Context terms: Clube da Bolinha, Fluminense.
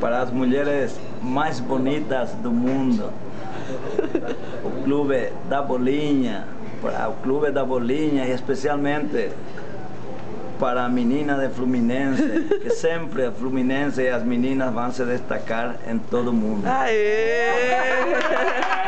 para as mulheres mais bonitas do mundo. O Clube da Bolinha, para o Clube da Bolinha, especialmente para a menina de Fluminense, que sempre a Fluminense e as meninas vão se destacar em todo o mundo. Aê!